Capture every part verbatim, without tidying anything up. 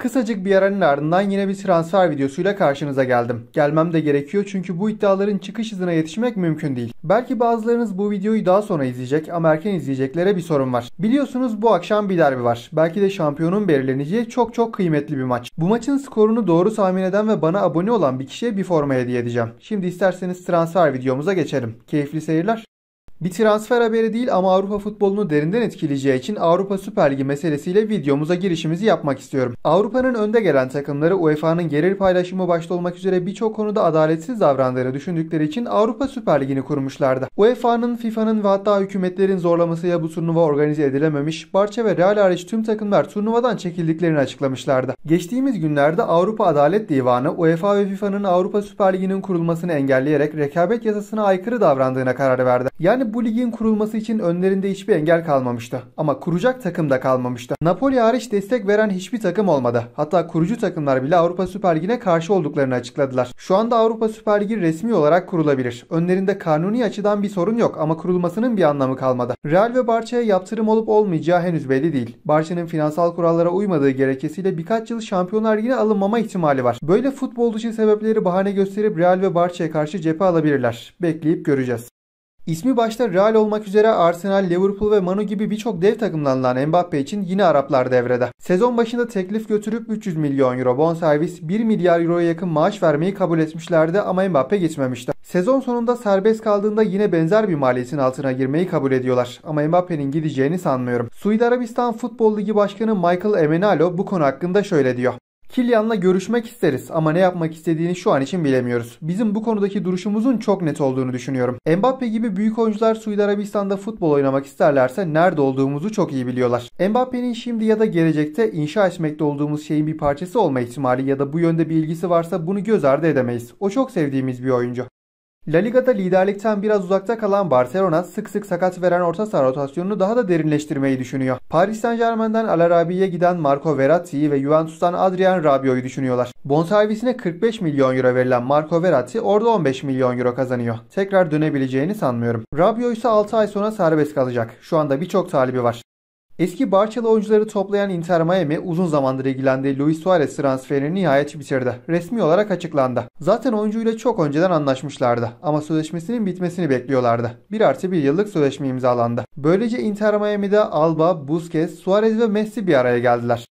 Kısacık bir aranın ardından yine bir transfer videosuyla karşınıza geldim. Gelmem de gerekiyor çünkü bu iddiaların çıkış hızına yetişmek mümkün değil. Belki bazılarınız bu videoyu daha sonra izleyecek ama erken izleyeceklere bir sorun var. Biliyorsunuz bu akşam bir derbi var. Belki de şampiyonun belirleneceği çok çok kıymetli bir maç. Bu maçın skorunu doğru tahmin eden ve bana abone olan bir kişiye bir forma hediye edeceğim. Şimdi isterseniz transfer videomuza geçelim. Keyifli seyirler. Bir transfer haberi değil ama Avrupa futbolunu derinden etkileyeceği için Avrupa Süper Ligi meselesiyle videomuza girişimizi yapmak istiyorum. Avrupa'nın önde gelen takımları U E F A'nın gelir paylaşımı başta olmak üzere birçok konuda adaletsiz davrandığını düşündükleri için Avrupa Süper Ligi'ni kurmuşlardı. U E F A'nın, FIFA'nın ve hatta hükümetlerin zorlamasıyla bu turnuva organize edilememiş, Barça ve Real hariç tüm takımlar turnuvadan çekildiklerini açıklamışlardı. Geçtiğimiz günlerde Avrupa Adalet Divanı UEFA ve FIFA'nın Avrupa Süper Ligi'nin kurulmasını engelleyerek rekabet yasasına aykırı davrandığına karar verdi. Yani bu ligin kurulması için önlerinde hiçbir engel kalmamıştı. Ama kuracak takım da kalmamıştı. Napoli hariç destek veren hiçbir takım olmadı. Hatta kurucu takımlar bile Avrupa Süper Ligi'ne karşı olduklarını açıkladılar. Şu anda Avrupa Süper Ligi resmi olarak kurulabilir. Önlerinde kanuni açıdan bir sorun yok ama kurulmasının bir anlamı kalmadı. Real ve Barça'ya yaptırım olup olmayacağı henüz belli değil. Barça'nın finansal kurallara uymadığı gerekçesiyle birkaç yıl Şampiyonlar Ligi'ne alınmama ihtimali var. Böyle futbol dışı sebepleri bahane gösterip Real ve Barça'ya karşı cephe alabilirler. Bekleyip göreceğiz. İsmi başta Real olmak üzere Arsenal, Liverpool ve Manu gibi birçok dev takımlanılan Mbappe için yine Araplar devrede. Sezon başında teklif götürüp üç yüz milyon euro bonservis, bir milyar euroya yakın maaş vermeyi kabul etmişlerdi ama Mbappe gitmemişti. Sezon sonunda serbest kaldığında yine benzer bir maliyetin altına girmeyi kabul ediyorlar ama Mbappe'nin gideceğini sanmıyorum. Suudi Arabistan Futbol Ligi Başkanı Michael Emenalo bu konu hakkında şöyle diyor. Kylian'la görüşmek isteriz ama ne yapmak istediğini şu an için bilemiyoruz. Bizim bu konudaki duruşumuzun çok net olduğunu düşünüyorum. Mbappe gibi büyük oyuncular Suudi Arabistan'da futbol oynamak isterlerse nerede olduğumuzu çok iyi biliyorlar. Mbappe'nin şimdi ya da gelecekte inşa etmekte olduğumuz şeyin bir parçası olma ihtimali ya da bu yönde bir ilgisi varsa bunu göz ardı edemeyiz. O çok sevdiğimiz bir oyuncu. La Liga'da liderlikten biraz uzakta kalan Barcelona sık sık sakat veren orta saha rotasyonunu daha da derinleştirmeyi düşünüyor. Paris Saint-Germain'den Al Arabi'ye giden Marco Verratti ve Juventus'tan Adrien Rabiot'u düşünüyorlar. Bonservisine kırk beş milyon euro verilen Marco Verratti orada on beş milyon euro kazanıyor. Tekrar dönebileceğini sanmıyorum. Rabiot ise altı ay sonra serbest kalacak. Şu anda birçok talibi var. Eski Barça'lı oyuncuları toplayan Inter Miami uzun zamandır ilgilendiği Luis Suarez transferini nihayet bitirdi. Resmi olarak açıklandı. Zaten oyuncuyla çok önceden anlaşmışlardı ama sözleşmesinin bitmesini bekliyorlardı. bir artı bir yıllık sözleşme imzalandı. Böylece Inter Miami'de Alba, Busquets, Suarez ve Messi bir araya geldiler.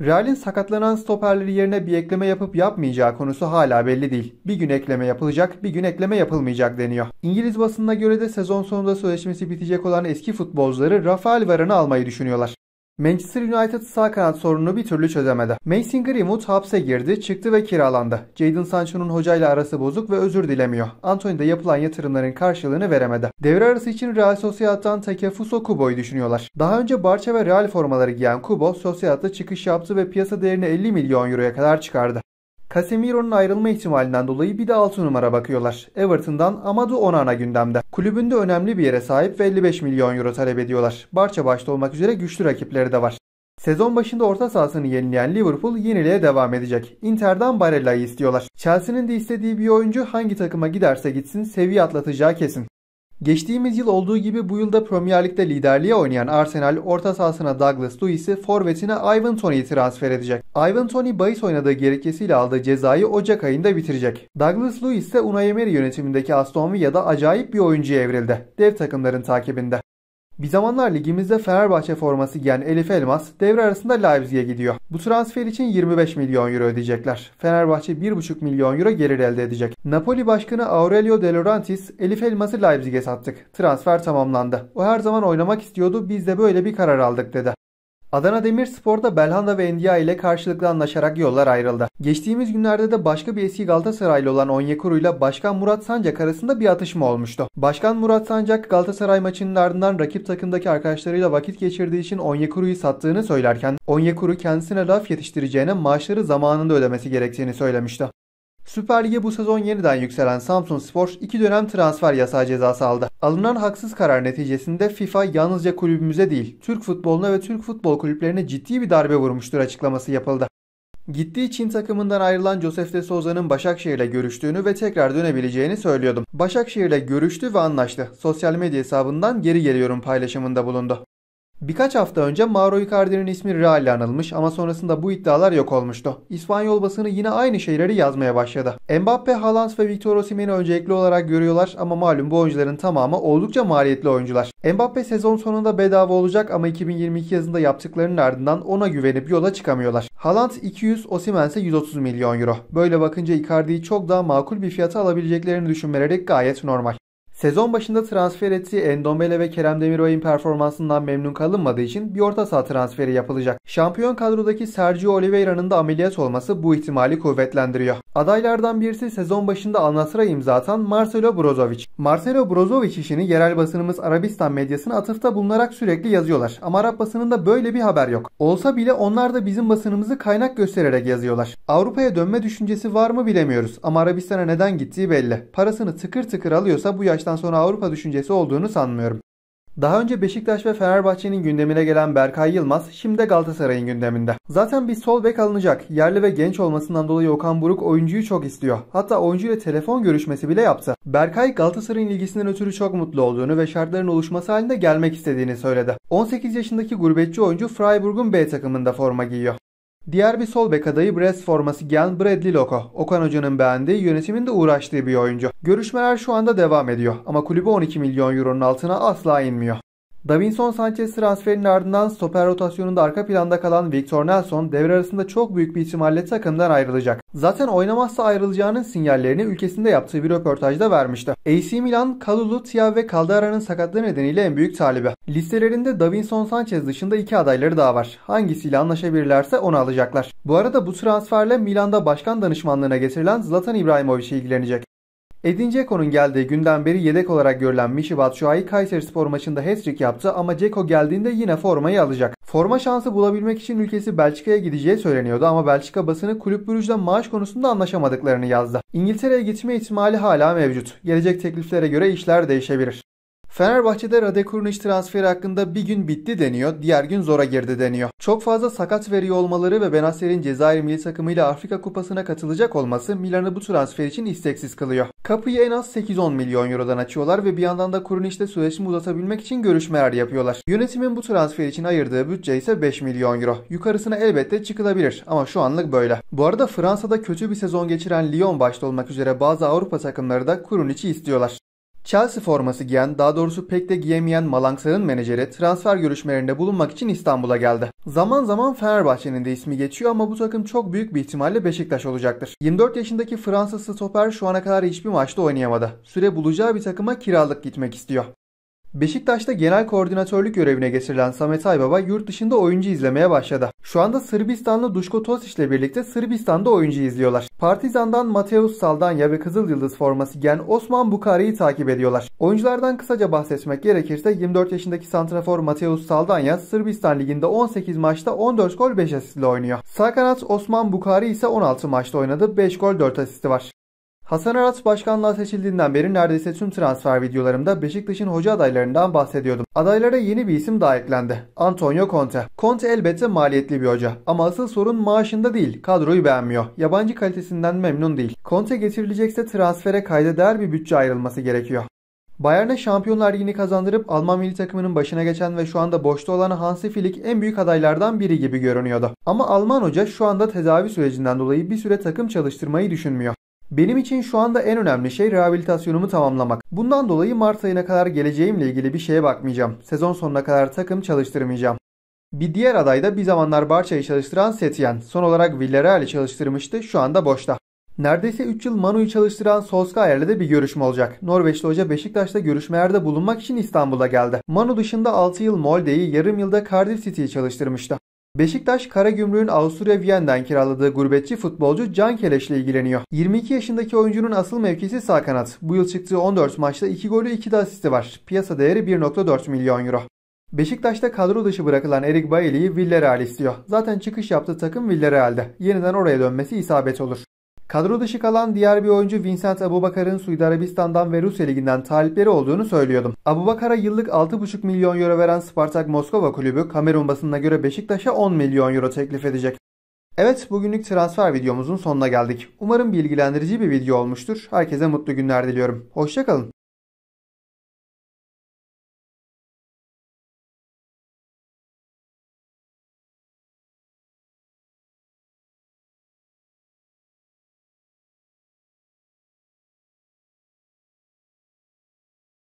Real'in sakatlanan stoperleri yerine bir ekleme yapıp yapmayacağı konusu hala belli değil. Bir gün ekleme yapılacak, bir gün ekleme yapılmayacak deniyor. İngiliz basınına göre de sezon sonunda sözleşmesi bitecek olan eski futbolcuları Rafael Varane'ı almayı düşünüyorlar. Manchester United sağ kanat sorununu bir türlü çözemedi. Mason Greenwood hapse girdi, çıktı ve kiralandı. Jadon Sancho'nun hocayla arası bozuk ve özür dilemiyor. Antony da yapılan yatırımların karşılığını veremedi. Devre arası için Real Sociedad'dan Takefuso Kubo'yu düşünüyorlar. Daha önce Barça ve Real formaları giyen Kubo, Sociedad'da çıkış yaptı ve piyasa değerini elli milyon euroya kadar çıkardı. Casemiro'nun ayrılma ihtimalinden dolayı bir de altı numara bakıyorlar. Everton'dan Amadou Onana gündemde. Kulübünde önemli bir yere sahip ve elli beş milyon euro talep ediyorlar. Barça başta olmak üzere güçlü rakipleri de var. Sezon başında orta sahasını yenileyen Liverpool yeniliğe devam edecek. Inter'den Barella'yı istiyorlar. Chelsea'nin de istediği bir oyuncu hangi takıma giderse gitsin seviye atlatacağı kesin. Geçtiğimiz yıl olduğu gibi bu yılda Premier Lig'de liderliğe oynayan Arsenal orta sahasına Douglas Luiz'i, forvetine Ivan Toni'yi transfer edecek. Ivan Toni bahis oynadığı gerekçesiyle aldığı cezayı Ocak ayında bitirecek. Douglas Luiz ise Unai Emery yönetimindeki Aston Villa'da acayip bir oyuncuya evrildi. Dev takımların takibinde. Bir zamanlar ligimizde Fenerbahçe forması giyen Elif Elmas devre arasında Leipzig'e gidiyor. Bu transfer için yirmi beş milyon euro ödeyecekler. Fenerbahçe bir buçuk milyon euro gelir elde edecek. Napoli başkanı Aurelio De Laurentiis, Elif Elmas'ı Leipzig'e sattık. Transfer tamamlandı. O her zaman oynamak istiyordu, biz de böyle bir karar aldık dedi. Adana Demirspor'da Belhanda ve Endia ile karşılıklı anlaşarak yollar ayrıldı. Geçtiğimiz günlerde de başka bir eski Galatasaraylı olan Onyekuru ile Başkan Murat Sancak arasında bir atışma olmuştu. Başkan Murat Sancak Galatasaray maçının ardından rakip takımdaki arkadaşlarıyla vakit geçirdiği için Onyekuru'yu sattığını söylerken Onyekuru kendisine laf yetiştireceğine maaşları zamanında ödemesi gerektiğini söylemişti. Süper Lig'e bu sezon yeniden yükselen Samsunspor iki dönem transfer yasağı cezası aldı. Alınan haksız karar neticesinde FIFA yalnızca kulübümüze değil, Türk futboluna ve Türk futbol kulüplerine ciddi bir darbe vurmuştur açıklaması yapıldı. Gittiği Çin takımından ayrılan Joseph de Souza'nın Başakşehir'le görüştüğünü ve tekrar dönebileceğini söylüyordum. Başakşehir'le görüştü ve anlaştı. Sosyal medya hesabından geri geliyorum paylaşımında bulundu. Birkaç hafta önce Mauro Icardi'nin ismi Real'le anılmış ama sonrasında bu iddialar yok olmuştu. İspanyol basını yine aynı şeyleri yazmaya başladı. Mbappe, Haaland ve Victor Osimhen'i öncelikli olarak görüyorlar ama malum bu oyuncuların tamamı oldukça maliyetli oyuncular. Mbappe sezon sonunda bedava olacak ama iki bin yirmi iki yazında yaptıklarının ardından ona güvenip yola çıkamıyorlar. Haaland iki yüz, Osimhen ise yüz otuz milyon euro. Böyle bakınca Icardi'yi çok daha makul bir fiyata alabileceklerini düşünmeleri gayet normal. Sezon başında transfer ettiği Ndombele ve Kerem Demirbağ'ın performansından memnun kalınmadığı için bir orta saha transferi yapılacak. Şampiyon kadrodaki Sergio Oliveira'nın da ameliyat olması bu ihtimali kuvvetlendiriyor. Adaylardan birisi sezon başında Al Nassr'a imza atan Marcelo Brozovic. Marcelo Brozovic işini yerel basınımız Arabistan medyasına atıfta bulunarak sürekli yazıyorlar ama Arap basınında böyle bir haber yok. Olsa bile onlar da bizim basınımızı kaynak göstererek yazıyorlar. Avrupa'ya dönme düşüncesi var mı bilemiyoruz ama Arabistan'a neden gittiği belli. Parasını tıkır tıkır alıyorsa bu yaşta sonra Avrupa düşüncesi olduğunu sanmıyorum. Daha önce Beşiktaş ve Fenerbahçe'nin gündemine gelen Berkay Yılmaz şimdi de Galatasaray'ın gündeminde. Zaten bir sol bek alınacak. Yerli ve genç olmasından dolayı Okan Buruk oyuncuyu çok istiyor. Hatta oyuncuyla telefon görüşmesi bile yaptı. Berkay Galatasaray'ın ilgisinden ötürü çok mutlu olduğunu ve şartların oluşması halinde gelmek istediğini söyledi. on sekiz yaşındaki gurbetçi oyuncu Freiburg'un B takımında forma giyiyor. Diğer bir sol bek adayı Brest forması giyen Bradley Loko. Okan Hoca'nın beğendiği, yönetimin de uğraştığı bir oyuncu. Görüşmeler şu anda devam ediyor ama kulübe on iki milyon euronun altına asla inmiyor. Davinson Sanchez transferinin ardından stoper rotasyonunda arka planda kalan Victor Nelson devre arasında çok büyük bir ihtimalle takımdan ayrılacak. Zaten oynamazsa ayrılacağının sinyallerini ülkesinde yaptığı bir röportajda vermişti. A C Milan, Kalulu, Thiago ve Caldeira'nın sakatlığı nedeniyle en büyük talibi. Listelerinde Davinson Sanchez dışında iki adayları daha var. Hangisiyle anlaşabilirlerse onu alacaklar. Bu arada bu transferle Milan'da başkan danışmanlığına getirilen Zlatan İbrahimovic'e ilgilenecek. Edin Dzeko'nun geldiği günden beri yedek olarak görülen Michy Batshuayi Kayserispor maçında hat-trick yaptı ama Dzeko geldiğinde yine formayı alacak. Forma şansı bulabilmek için ülkesi Belçika'ya gideceği söyleniyordu ama Belçika basını Kulüp Brugge'den maaş konusunda anlaşamadıklarını yazdı. İngiltere'ye gitme ihtimali hala mevcut. Gelecek tekliflere göre işler değişebilir. Fenerbahçe'de Rade Krunić transferi hakkında bir gün bitti deniyor, diğer gün zora girdi deniyor. Çok fazla sakat veriyor olmaları ve Benasser'in Cezayir milli takımıyla Afrika Kupası'na katılacak olması Milan'ı bu transfer için isteksiz kılıyor. Kapıyı en az sekiz on milyon eurodan açıyorlar ve bir yandan da Krunić'le sözleşme uzatabilmek için görüşmeler yapıyorlar. Yönetimin bu transfer için ayırdığı bütçe ise beş milyon euro. Yukarısına elbette çıkılabilir ama şu anlık böyle. Bu arada Fransa'da kötü bir sezon geçiren Lyon başta olmak üzere bazı Avrupa takımları da Krunić'i istiyorlar. Chelsea forması giyen, daha doğrusu pek de giyemeyen Malangsar'ın menajeri transfer görüşmelerinde bulunmak için İstanbul'a geldi. Zaman zaman Fenerbahçe'nin de ismi geçiyor ama bu takım çok büyük bir ihtimalle Beşiktaş olacaktır. yirmi dört yaşındaki Fransız stoper şu ana kadar hiçbir maçta oynayamadı. Süre bulacağı bir takıma kiralık gitmek istiyor. Beşiktaş'ta genel koordinatörlük görevine getirilen Samet Aybaba yurt dışında oyuncu izlemeye başladı. Şu anda Sırbistanlı Duško Tošić ile birlikte Sırbistan'da oyuncu izliyorlar. Partizan'dan Mateus Saldanha ve Kızıl Yıldız forması giyen Osman Bukari'yi takip ediyorlar. Oyunculardan kısaca bahsetmek gerekirse yirmi dört yaşındaki santrafor Mateus Saldanha Sırbistan Ligi'nde on sekiz maçta on dört gol beş asist ile oynuyor. Sağ kanat Osman Bukari ise on altı maçta oynadı, beş gol dört asisti var. Hasan Arat başkanlığa seçildiğinden beri neredeyse tüm transfer videolarımda Beşiktaş'ın hoca adaylarından bahsediyordum. Adaylara yeni bir isim daha eklendi. Antonio Conte. Conte elbette maliyetli bir hoca ama asıl sorun maaşında değil, kadroyu beğenmiyor. Yabancı kalitesinden memnun değil. Conte getirilecekse transfere kayda değer bir bütçe ayrılması gerekiyor. Bayern'e Şampiyonlar Ligi'ni kazandırıp Alman milli takımının başına geçen ve şu anda boşta olan Hansi Flick en büyük adaylardan biri gibi görünüyordu. Ama Alman hoca şu anda tedavi sürecinden dolayı bir süre takım çalıştırmayı düşünmüyor. Benim için şu anda en önemli şey rehabilitasyonumu tamamlamak. Bundan dolayı Mart ayına kadar geleceğimle ilgili bir şeye bakmayacağım. Sezon sonuna kadar takım çalıştırmayacağım. Bir diğer aday da bir zamanlar Barça'yı çalıştıran Setien. Son olarak Villarreal'i çalıştırmıştı, şu anda boşta. Neredeyse üç yıl Manu'yu çalıştıran Solskjaer'le de bir görüşme olacak. Norveçli hoca Beşiktaş'ta görüşmelerde bulunmak için İstanbul'a geldi. Manu dışında altı yıl Molde'yi, yarım yılda Cardiff City'yi çalıştırmıştı. Beşiktaş, Karagümrük'ün Avusturya Viyen'den kiraladığı gurbetçi futbolcu Can Keleş'le ilgileniyor. yirmi iki yaşındaki oyuncunun asıl mevkisi sağ kanat. Bu yıl çıktığı on dört maçta iki golü iki de asisti var. Piyasa değeri bir virgül dört milyon euro. Beşiktaş'ta kadro dışı bırakılan Eric Bailly'yi Villarreal istiyor. Zaten çıkış yaptığı takım Villarreal'de. Yeniden oraya dönmesi isabet olur. Kadro dışı kalan diğer bir oyuncu Vincent Aboubakar'ın Suudi Arabistan'dan ve Rusya Ligi'nden talipleri olduğunu söylüyordum. Aboubakar'a yıllık altı virgül beş milyon euro veren Spartak Moskova kulübü Kamerun basınına göre Beşiktaş'a on milyon euro teklif edecek. Evet, bugünlük transfer videomuzun sonuna geldik. Umarım bilgilendirici bir video olmuştur. Herkese mutlu günler diliyorum. Hoşça kalın.